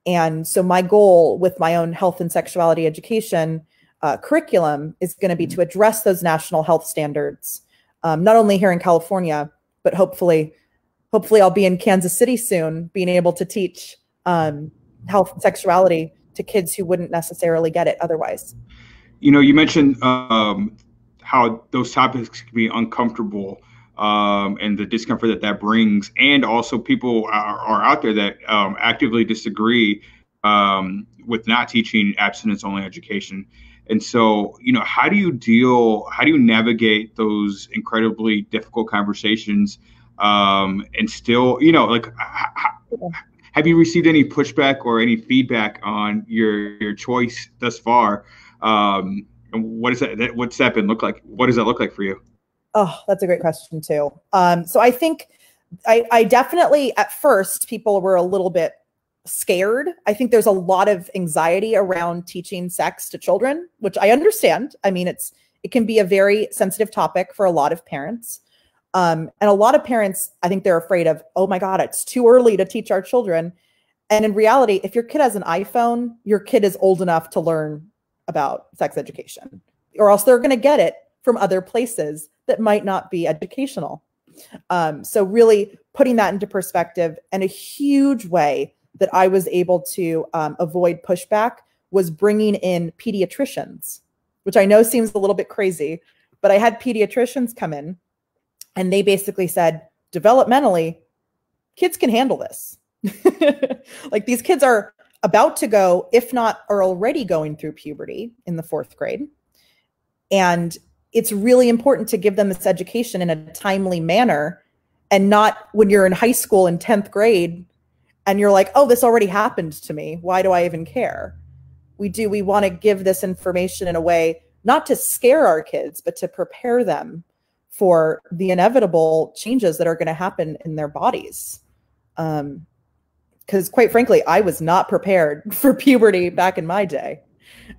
And so my goal with my own health and sexuality education uh, curriculum is going to be to address those national health standards, um, not only here in California, but hopefully, hopefully I'll be in Kansas City soon, being able to teach um, health and sexuality to kids who wouldn't necessarily get it otherwise. You know, you mentioned um, how those topics can be uncomfortable, um, and the discomfort that that brings. And also people are, are out there that um, actively disagree um, with not teaching abstinence only education. And so, you know, how do you deal, how do you navigate those incredibly difficult conversations um, and still, you know, like, how, have you received any pushback or any feedback on your, your choice thus far? Um, and what is that, what's that been look like? What does that look like for you? Oh, that's a great question too. Um, so I think I, I definitely, at first, people were a little bit scared. I think there's a lot of anxiety around teaching sex to children, which I understand. I mean, it's, it can be a very sensitive topic for a lot of parents. Um, and a lot of parents, I think they're afraid of, oh my God, it's too early to teach our children. And in reality, if your kid has an iPhone, your kid is old enough to learn about sex education, or else they're going to get it from other places that might not be educational. Um, so really putting that into perspective. And a huge way that I was able to um, avoid pushback was bringing in pediatricians, which I know seems a little bit crazy, but I had pediatricians come in and they basically said, developmentally, kids can handle this. Like, these kids are about to go, if not are already going through puberty in the fourth grade. And it's really important to give them this education in a timely manner, and not when you're in high school in tenth grade and you're like, oh, this already happened to me, why do I even care? We do, we want to give this information in a way, not to scare our kids, but to prepare them for the inevitable changes that are going to happen in their bodies. Um, Because quite frankly, I was not prepared for puberty back in my day.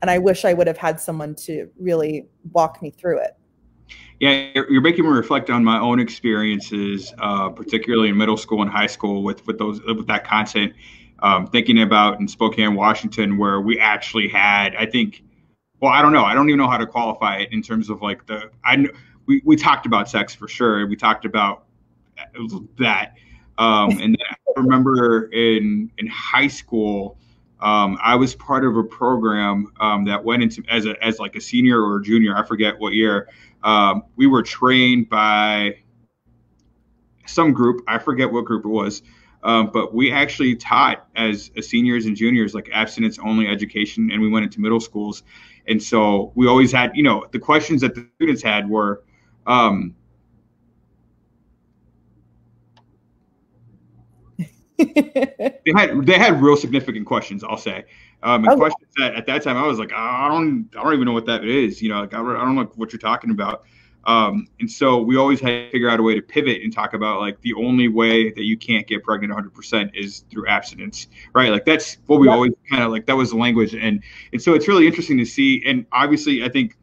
And I wish I would have had someone to really walk me through it. Yeah, you're making me reflect on my own experiences, uh, particularly in middle school and high school with, with, those, with that content. Um, thinking about in Spokane, Washington, where we actually had, I think, well, I don't know. I don't even know how to qualify it in terms of like the, I, we, we talked about sex for sure. We talked about that. Um, and then I remember in in high school, um, I was part of a program um, that went into as a as like a senior or a junior, I forget what year. Um, we were trained by some group, I forget what group it was, um, but we actually taught as, as seniors and juniors like abstinence only education, and we went into middle schools, and so we always had, you know, the questions that the students had were. Um, they had they had real significant questions, I'll say, um, and okay. questions that at that time I was like, I don't I don't even know what that is, you know, like I, I don't know what you're talking about, um, and so we always had to figure out a way to pivot and talk about like the only way that you can't get pregnant one hundred percent is through abstinence, right? Like that's what we yeah. always kind of like, that was the language, and and so it's really interesting to see, and obviously I think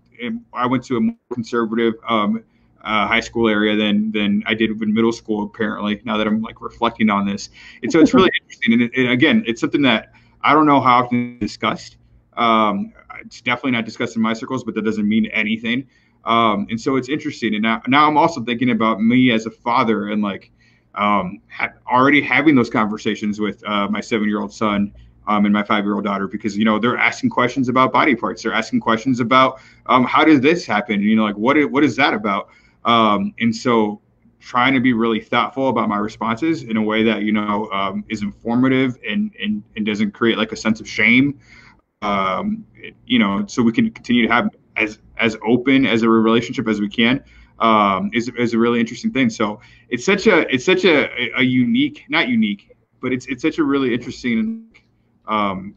I went to a more conservative um, Uh, high school area than than I did in middle school, apparently, now that I'm like reflecting on this. And so it's really interesting. And, it, and again, it's something that I don't know how often discussed. Um, it's definitely not discussed in my circles, but that doesn't mean anything. Um, and so it's interesting. And now, now I'm also thinking about me as a father and like um, ha already having those conversations with uh, my seven-year-old son um, and my five-year-old daughter, because, you know, they're asking questions about body parts. They're asking questions about um, how did this happen? And, you know, like, what what is that about? Um, and so trying to be really thoughtful about my responses in a way that, you know, um, is informative and, and, and doesn't create like a sense of shame, um, it, you know, so we can continue to have as, as open as a relationship as we can, um, is, is a really interesting thing. So it's such a, it's such a, a unique, not unique, but it's, it's such a really interesting, um,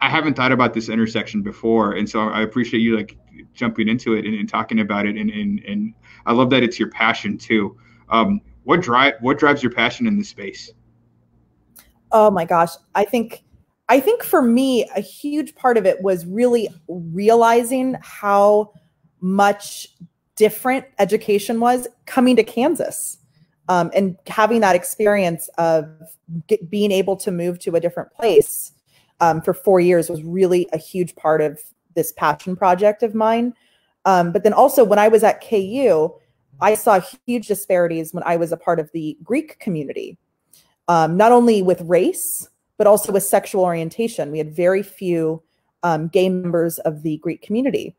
I haven't thought about this intersection before. And so I appreciate you like jumping into it and, and talking about it. And, and, and I love that it's your passion too. Um, what drive, what drives your passion in this space? Oh my gosh. I think I think for me, a huge part of it was really realizing how much different education was coming to Kansas, um, and having that experience of get, being able to move to a different place um, for four years was really a huge part of this passion project of mine. Um, but then also when I was at K U, I saw huge disparities when I was a part of the Greek community, um, not only with race, but also with sexual orientation. We had very few um, gay members of the Greek community.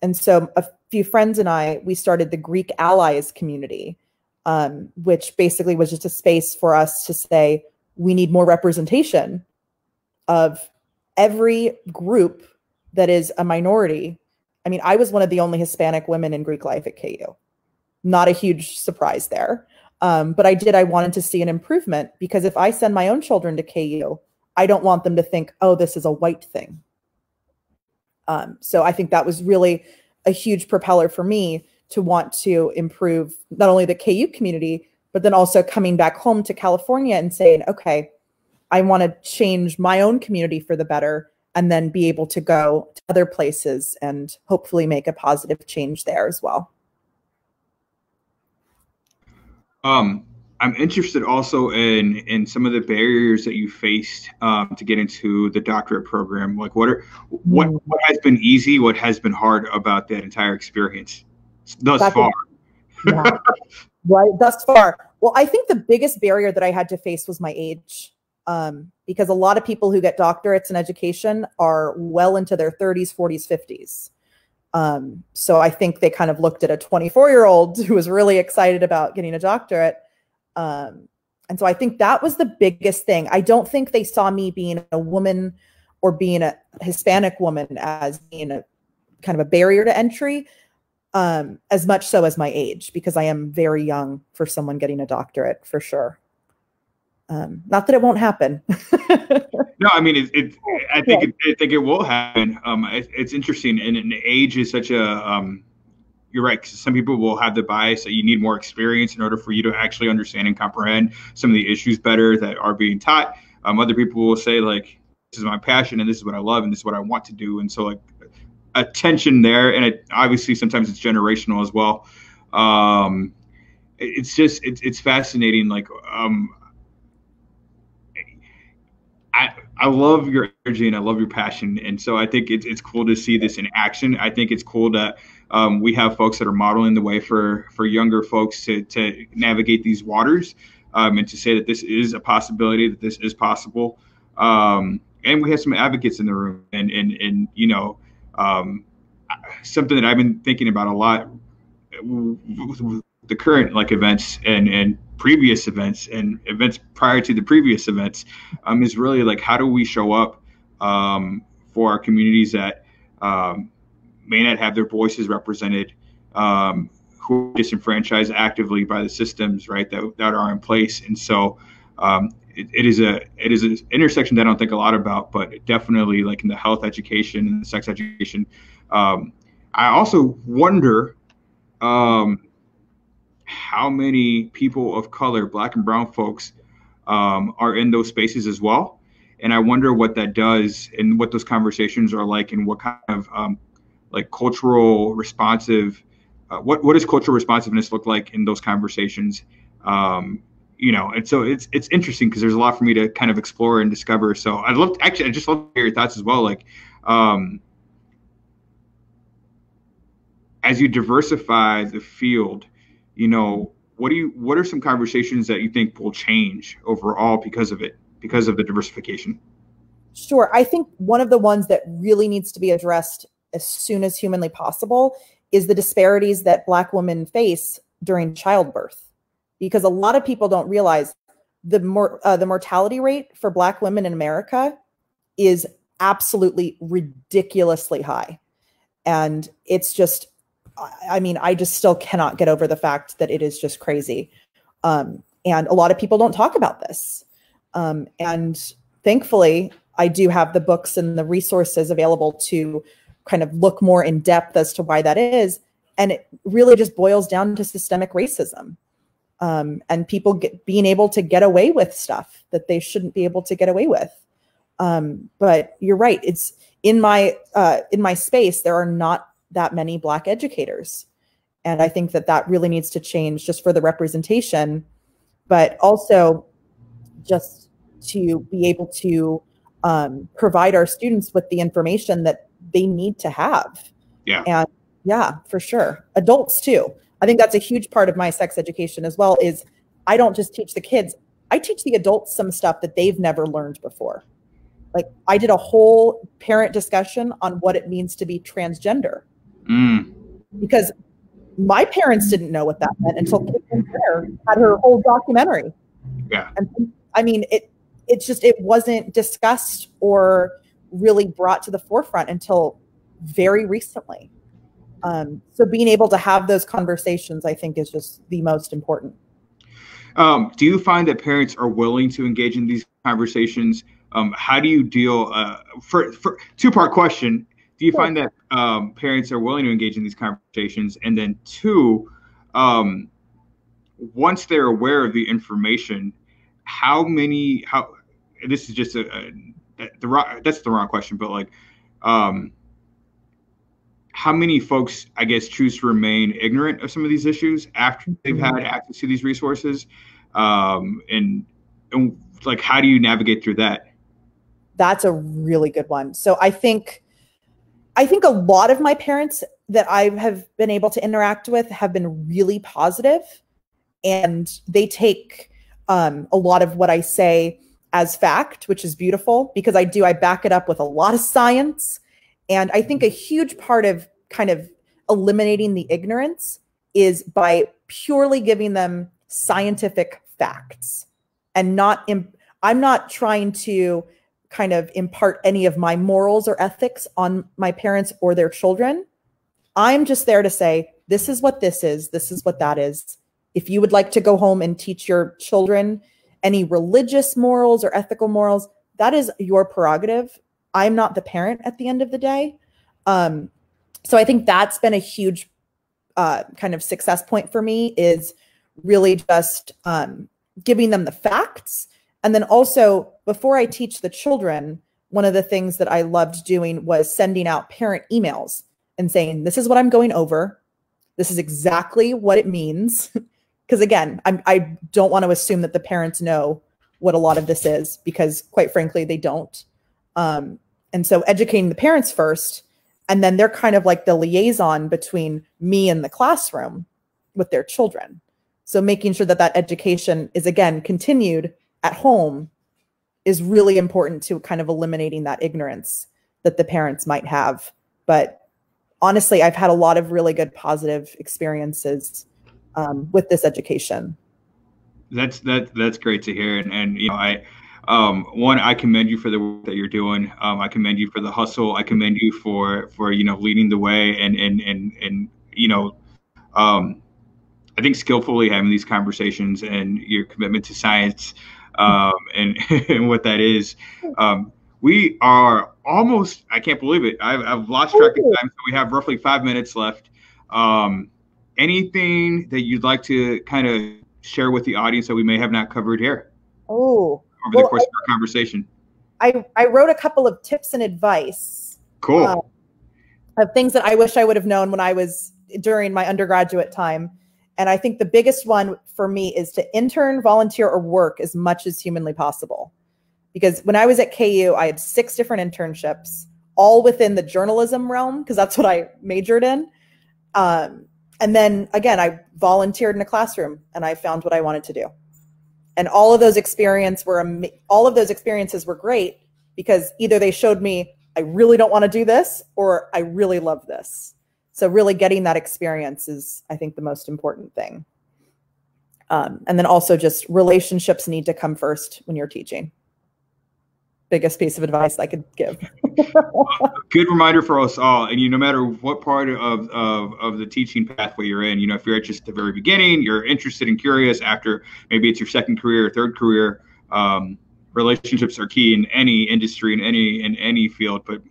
And so a few friends and I, we started the Greek Allies community, um, which basically was just a space for us to say, we need more representation of every group that is a minority. I mean, I was one of the only Hispanic women in Greek life at K U. Not a huge surprise there. Um, but I did, I wanted to see an improvement, because if I send my own children to K U, I don't want them to think, oh, this is a white thing. Um, so I think that was really a huge propeller for me to want to improve not only the K U community, but then also coming back home to California and saying, okay, I want to change my own community for the better, and then be able to go to other places and hopefully make a positive change there as well. Um, I'm interested also in in some of the barriers that you faced um, to get into the doctorate program. Like, what are what what has been easy? What has been hard about that entire experience thus That's far? It. Yeah. Right, thus far. Well, I think the biggest barrier that I had to face was my age, um, because a lot of people who get doctorates in education are well into their thirties, forties, fifties. Um, so I think they kind of looked at a twenty-four year old who was really excited about getting a doctorate. Um, and so I think that was the biggest thing. I don't think they saw me being a woman or being a Hispanic woman as being a kind of a barrier to entry, um, as much so as my age, because I am very young for someone getting a doctorate for sure. Um, not that it won't happen. No, I mean, it, it, I think it, I think it will happen. Um, it, it's interesting, and, and age is such a. Um, you're right. 'Cause some people will have the bias that you need more experience in order for you to actually understand and comprehend some of the issues better that are being taught. Um, other people will say like, "This is my passion, and this is what I love, and this is what I want to do." And so, like, a tension there, and it, obviously sometimes it's generational as well. Um, it, it's just it's it's fascinating. Like, um, I. I love your energy and I love your passion. And so I think it's, it's cool to see this in action. I think it's cool that um, we have folks that are modeling the way for, for younger folks to, to navigate these waters, um, and to say that this is a possibility, that this is possible. Um, and we have some advocates in the room, and, and, and you know, um, something that I've been thinking about a lot with the current like events and, and previous events and events prior to the previous events, um, is really like, how do we show up um, for our communities that um, may not have their voices represented, um, who are disenfranchised actively by the systems, right, that, that are in place. And so um, it, it is a it is an intersection that I don't think a lot about, but definitely like in the health education and the sex education. Um, I also wonder, um, how many people of color, black and brown folks, um, are in those spaces as well. And I wonder what that does and what those conversations are like, and what kind of um, like cultural responsive, uh, what, what does cultural responsiveness look like in those conversations? Um, you know, and so it's, it's interesting because there's a lot for me to kind of explore and discover. So I'd love to, actually, I just love to hear your thoughts as well. Like, um, as you diversify the field, you know, what do you, what are some conversations that you think will change overall because of it, because of the diversification? Sure. I think one of the ones that really needs to be addressed as soon as humanly possible is the disparities that black women face during childbirth, because a lot of people don't realize the more, uh, the mortality rate for black women in America is absolutely ridiculously high. And it's just, I mean, I just still cannot get over the fact that it is just crazy. Um, and a lot of people don't talk about this. Um, and thankfully, I do have the books and the resources available to kind of look more in depth as to why that is. And it really just boils down to systemic racism, um, and people get, being able to get away with stuff that they shouldn't be able to get away with. Um, but you're right. It's in my uh, in my space, there are not that many Black educators. And I think that that really needs to change just for the representation, but also just to be able to um, provide our students with the information that they need to have. Yeah. And yeah, for sure. Adults too. I think that's a huge part of my sex education as well, is I don't just teach the kids. I teach the adults some stuff that they've never learned before. Like I did a whole parent discussion on what it means to be transgender, mm. because my parents didn't know what that meant until Caitlin Jenner had her whole documentary. Yeah. And I mean, it, it's just, it wasn't discussed or really brought to the forefront until very recently. Um, so being able to have those conversations, I think, is just the most important. Um, do you find that parents are willing to engage in these conversations? Um, how do you deal, uh, for, for two-part question, do you find that um, parents are willing to engage in these conversations? And then two, um, once they're aware of the information, how many, how, this is just a, a the wrong, that's the wrong question, but like, um, how many folks, I guess, choose to remain ignorant of some of these issues after they've had access to these resources? Um, and, and like, how do you navigate through that? That's a really good one. So I think, I think a lot of my parents that I have been able to interact with have been really positive, and they take um, a lot of what I say as fact, which is beautiful, because I do, I back it up with a lot of science. And I think a huge part of kind of eliminating the ignorance is by purely giving them scientific facts and not, imp- I'm not trying to kind of impart any of my morals or ethics on my parents or their children. I'm just there to say, this is what this is, this is what that is. If you would like to go home and teach your children any religious morals or ethical morals, that is your prerogative. I'm not the parent at the end of the day. Um, so I think that's been a huge uh, kind of success point for me, is really just um, giving them the facts. And then also, before I teach the children, one of the things that I loved doing was sending out parent emails and saying, this is what I'm going over. This is exactly what it means. Because again, I'm, I don't want to assume that the parents know what a lot of this is, because quite frankly, they don't. Um, and so educating the parents first, and then they're kind of like the liaison between me and the classroom with their children. So making sure that that education is, again, continued at home is really important to kind of eliminating that ignorance that the parents might have. But honestly, I've had a lot of really good positive experiences um, with this education. That's, that, that's great to hear. And, and you know, I, um, one, I commend you for the work that you're doing. Um, I commend you for the hustle. I commend you for, for, you know, leading the way and, and, and, and, you know, um, I think skillfully having these conversations and your commitment to science, um, and, and what that is. Um, we are almost, I can't believe it. I've, I've lost track of time. So we have roughly five minutes left. Um, anything that you'd like to kind of share with the audience that we may have not covered here? Oh, over well, the course I, of our conversation. I, I wrote a couple of tips and advice. Cool. Um, of things that I wish I would have known when I was during my undergraduate time. And I think the biggest one for me is to intern, volunteer, or work as much as humanly possible. Because when I was at K U, I had six different internships, all within the journalism realm, because that's what I majored in. Um, and then again, I volunteered in a classroom and I found what I wanted to do. And all of those experience were all of those experiences were great, because either they showed me I really don't want to do this, or I really love this. So really getting that experience is, I think, the most important thing. Um, and then also just relationships need to come first when you're teaching. Biggest piece of advice I could give. Good reminder for us all. And you, no matter what part of, of, of the teaching pathway you're in, you know, if you're at just the very beginning, you're interested and curious after maybe it's your second career or third career, um, relationships are key in any industry, in any, in any field, but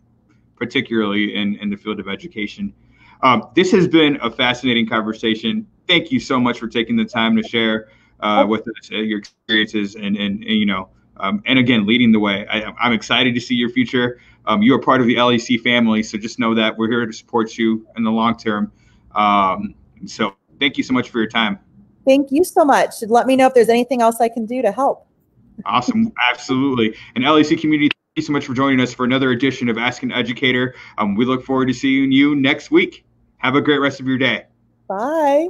particularly in, in the field of education. Um, this has been a fascinating conversation. Thank you so much for taking the time to share uh, with us your experiences and, and, and you know, um, and again, leading the way. I, I'm excited to see your future. Um, you are part of the L E C family, so just know that we're here to support you in the long term. Um, so thank you so much for your time. Thank you so much. Let me know if there's anything else I can do to help. Awesome. Absolutely. And L E C community, thank you so much for joining us for another edition of Ask an Educator. Um, we look forward to seeing you next week. Have a great rest of your day. Bye.